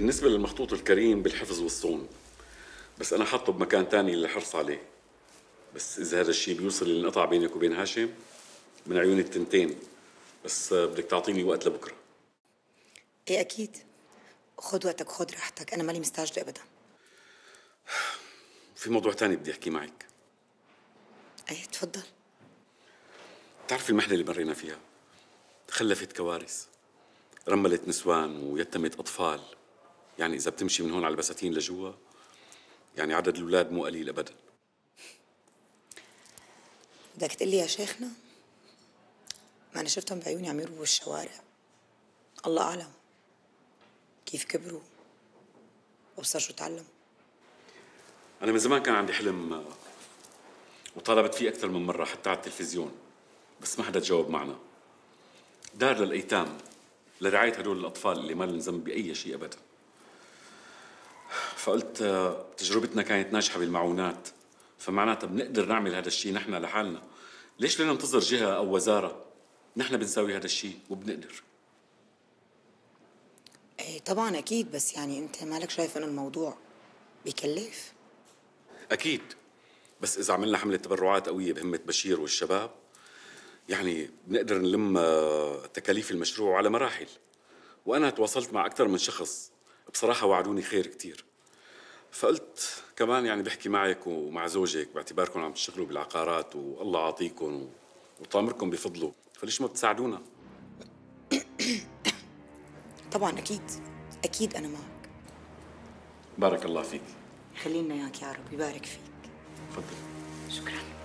بالنسبة للمخطوط الكريم بالحفظ والصون، بس أنا حاطه بمكان ثاني للحرص عليه. بس إذا هذا الشيء بيوصل للانقطاع بينك وبين هاشم من عيوني التنتين، بس بدك تعطيني وقت لبكرة. إيه أكيد، خد وقتك خد راحتك، أنا مالي مستعجلة أبدا. في موضوع تاني بدي أحكي معك. إيه تفضل. بتعرفي المحنة اللي مرينا فيها خلفت كوارث، رملت نسوان ويتمت أطفال. يعني إذا بتمشي من هون على البساتين لجوا يعني عدد الأولاد مو قليل أبدا. بدك تقلي يا شيخنا؟ ما أنا شفتهم بعيوني عم يرووا الشوارع، الله أعلم كيف كبروا وبصر شو تعلموا. أنا من زمان كان عندي حلم وطالبت فيه أكثر من مرة حتى على التلفزيون، بس ما حدا تجاوب معنا. دار للأيتام لرعاية هدول الأطفال اللي ما لهم ذنب بأي شيء أبدا. فقلت تجربتنا كانت ناجحة بالمعونات، فمعناتها بنقدر نعمل هذا الشيء نحن لحالنا. ليش بدنا ننتظر جهة أو وزارة؟ نحن بنساوي هذا الشيء وبنقدر. ايه طبعا اكيد، بس يعني انت مالك شايف انه الموضوع بيكلف؟ اكيد، بس اذا عملنا حملة تبرعات قوية بهمة بشير والشباب يعني بنقدر نلم تكاليف المشروع على مراحل. وانا تواصلت مع اكثر من شخص، بصراحة وعدوني خير كثير. فقلت كمان يعني بحكي معك ومع زوجك باعتباركم عم تشتغلوا بالعقارات والله عاطيكم وطامركم بفضله، فليش ما بتساعدونا؟ طبعا اكيد اكيد انا معك. بارك الله فيك. خلينا اياك يا رب، يبارك فيك. تفضل. شكرا.